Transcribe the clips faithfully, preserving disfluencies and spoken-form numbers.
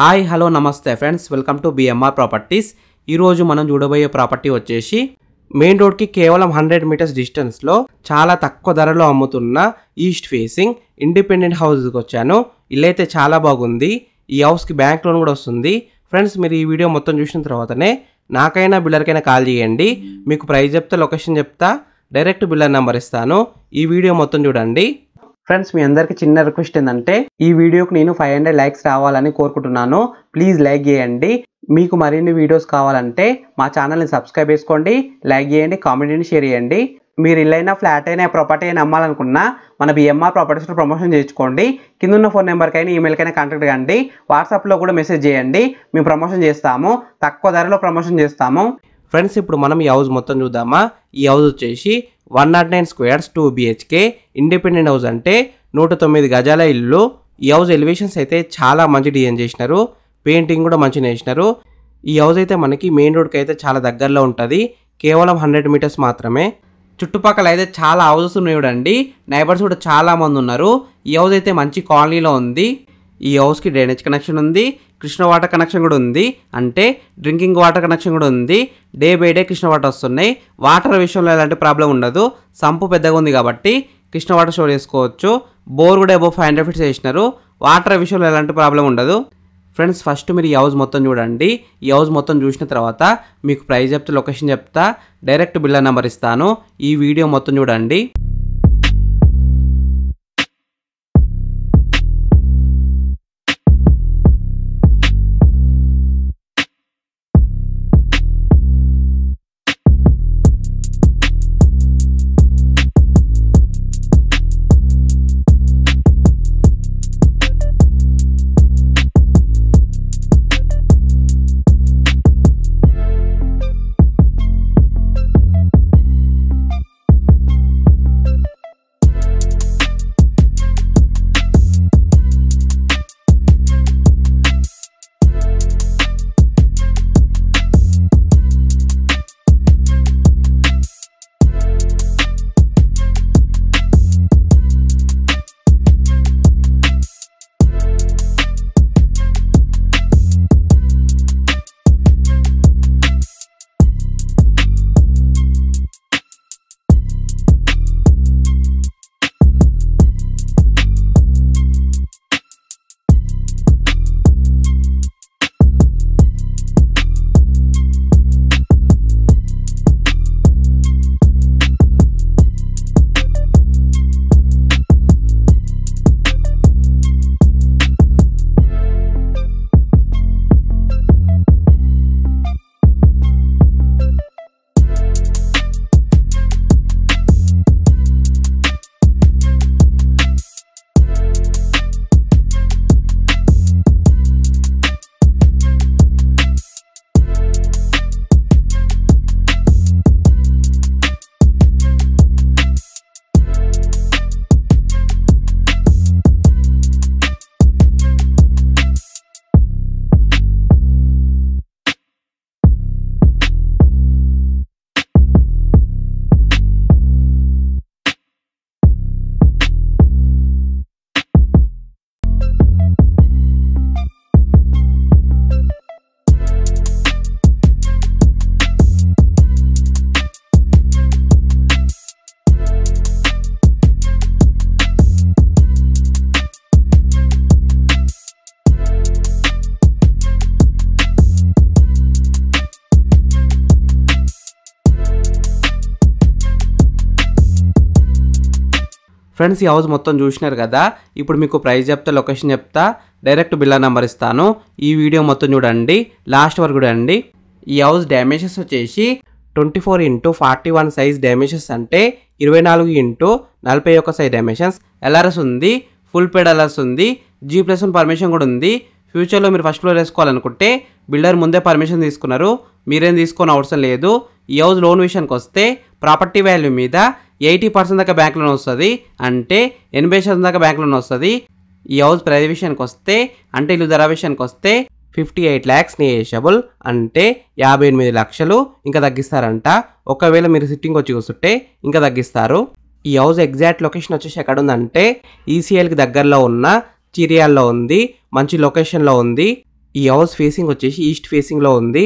Hi hello నమస్తే friends, welcome to BMR properties. ఈరోజు మనం చూడబోయే ప్రాపర్టీ వచ్చేసి మెయిన్ రోడ్కి కేవలం హండ్రెడ్ మీటర్స్ డిస్టెన్స్లో చాలా తక్కువ ధరలో అమ్ముతున్న ఈస్ట్ ఫేసింగ్ ఇండిపెండెంట్ హౌస్కి వచ్చాను. ఇల్లు అయితే చాలా బాగుంది. ఈ హౌస్కి బ్యాంక్ లోన్ కూడా వస్తుంది. ఫ్రెండ్స్, మీరు ఈ వీడియో మొత్తం చూసిన తర్వాతనే నాకైనా బిల్లర్కైనా కాల్ చేయండి. మీకు ప్రైస్ చెప్తా, లొకేషన్ చెప్తా, డైరెక్ట్ బిల్లర్ నెంబర్ ఇస్తాను. ఈ వీడియో మొత్తం చూడండి. ఫ్రెండ్స్, మీ అందరికీ చిన్న రిక్వెస్ట్ ఏంటంటే ఈ వీడియోకి నేను ఫైవ్ హండ్రెడ్ లైక్స్ రావాలని కోరుకుంటున్నాను. ప్లీజ్ లైక్ చేయండి. మీకు మరిన్ని వీడియోస్ కావాలంటే మా ఛానల్ని సబ్స్క్రైబ్ చేసుకోండి, లైక్ చేయండి, కామెంట్ని షేర్ చేయండి. మీరు ఇల్లైనా ఫ్లాట్ అయినా ప్రాపర్టీ అయినా అమ్మాలనుకున్నా మన బిఎంఆర్ ప్రాపర్టీస్లో ప్రమోషన్ చేయించుకోండి. కింద ఉన్న ఫోన్ నెంబర్కైనా ఈమెయిల్కైనా కాంటాక్ట్ కండి. వాట్సాప్లో కూడా మెసేజ్ చేయండి, మేము ప్రమోషన్ చేస్తాము, తక్కువ ధరలో ప్రమోషన్ చేస్తాము. ఫ్రెండ్స్, ఇప్పుడు మనం ఈ హౌస్ మొత్తం చూద్దామా. ఈ హౌస్ వచ్చేసి one nought nine squares two BHK independent house. అంటే నూట తొమ్మిది గజాల ఇల్లు. ఈ హౌస్ ఎలివేషన్స్ అయితే చాలా మంచి డిజైన్ చేసినారు, పెయింటింగ్ కూడా మంచిగా వేసినారు. ఈ హౌస్ అయితే మనకి మెయిన్ రోడ్కి అయితే చాలా దగ్గరలో ఉంటుంది, కేవలం హండ్రెడ్ మీటర్స్ మాత్రమే. చుట్టుపక్కల అయితే చాలా హౌసెస్ ఉన్నాయి చూడండి, నైబర్స్ కూడా చాలా మంది ఉన్నారు. ఈ హౌస్ అయితే మంచి కాలనీలో ఉంది. ఈ హౌస్కి డ్రైనేజ్ కనెక్షన్ ఉంది, కృష్ణ వాటర్ కనెక్షన్ కూడా ఉంది. అంటే డ్రింకింగ్ వాటర్ కనెక్షన్ కూడా ఉంది. Day by day Krishna water వస్తున్నాయి. వాటర్ విషయంలో ఎలాంటి ప్రాబ్లం ఉండదు, సంపు పెద్దగా ఉంది కాబట్టి కృష్ణ వాటర్ స్టోర్ చేసుకోవచ్చు. బోర్ కూడా అబౌవ్ ఫైవ్ హండ్రెడ్ ఫీట్స్ వేసినారు. వాటర్ విషయంలో ఎలాంటి ప్రాబ్లం ఉండదు. ఫ్రెండ్స్, ఫస్ట్ మీరు ఈ హౌస్ మొత్తం చూడండి. ఈ హౌస్ మొత్తం చూసిన తర్వాత మీకు ప్రైస్ చెప్తా, లొకేషన్ చెప్తా, డైరెక్ట్ బిల్లర్ నెంబర్ ఇస్తాను. ఈ వీడియో మొత్తం చూడండి. ఫ్రెండ్స్, ఈ హౌస్ మొత్తం చూసినారు కదా. ఇప్పుడు మీకు ప్రైస్ చెప్తా, లొకేషన్ చెప్తా, డైరెక్ట్ బిల్లర్ నెంబర్ ఇస్తాను. ఈ వీడియో మొత్తం చూడండి, లాస్ట్ వరకు చూడండి. ఈ హౌస్ డైమెన్షన్స్ వచ్చేసి twenty four into forty one size dimensions. అంటే ఇరవై నాలుగు ఇంటూ నలభై ఒక్క సైజ్ డైమెన్షన్స్. ఎల్ఆర్ఎస్ ఉంది, ఫుల్ పేడ్ ఎల్ఆర్ఎస్ ఉంది, జీ ప్లస్ వన్ పర్మిషన్ కూడా ఉంది. ఫ్యూచర్లో మీరు ఫస్ట్ ఫ్లోర్ వేసుకోవాలనుకుంటే బిల్డర్ ముందే పర్మిషన్ తీసుకున్నారు, మీరేం తీసుకోని అవసరం లేదు. ఈ హౌస్ లోన్ విషయానికి వస్తే ప్రాపర్టీ వాల్యూ మీద ఎయిటీ పర్సెంట్ దాకా బ్యాంక్ లోన్ వస్తుంది. అంటే ఎనభై శాతం దాకా బ్యాంక్ లోన్ వస్తుంది. ఈ హౌస్ ప్రైస్ విషయానికి వస్తే, అంటే ఇల్లు ధర విషయానికి వస్తే ఫిఫ్టీ ఎయిట్ ల్యాక్స్ నెగోషియబుల్. అంటే యాభై ఎనిమిది లక్షలు ఇంకా తగ్గిస్తారంట. ఒకవేళ మీరు సిట్టింగ్ వచ్చి కూర్చుంటే ఇంకా తగ్గిస్తారు. ఈ హౌస్ ఎగ్జాక్ట్ లొకేషన్ వచ్చేసి ఎక్కడ ఉందంటే ఈసీఎల్కి దగ్గరలో ఉన్న చిరియాల్లో ఉంది. మంచి లొకేషన్లో ఉంది. ఈ ఈ హౌస్ ఫేసింగ్ వచ్చేసి ఈస్ట్ ఫేసింగ్ లో ఉంది.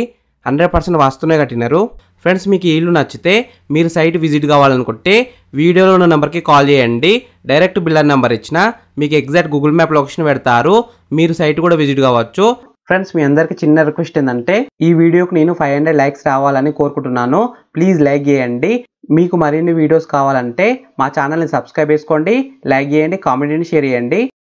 హండ్రెడ్ పర్సెంట్ వాస్తునే కట్టినారు. ఫ్రెండ్స్ మీకు ఈ ఇల్లు నచ్చితే మీరు సైట్ విజిట్ కావాలనుకుంటే వీడియోలో ఉన్న నెంబర్కి కాల్ చేయండి. డైరెక్ట్ బిల్డర్ నెంబర్ ఇచ్చినా మీకు ఎగ్జాక్ట్ గూగుల్ మ్యాప్ లొకేషన్ పెడతారు, మీరు సైట్ కూడా విజిట్ కావచ్చు. ఫ్రెండ్స్ మీ అందరికీ చిన్న రిక్వెస్ట్ ఏంటంటే ఈ వీడియోకి నేను ఫైవ్ హండ్రెడ్ లైక్స్ రావాలని కోరుకుంటున్నాను. ప్లీజ్ లైక్ చేయండి. మీకు మరిన్ని వీడియోస్ కావాలంటే మా ఛానల్ని సబ్స్క్రైబ్ చేసుకోండి, లైక్ చేయండి, కామెంట్ చేయండి, షేర్ చేయండి.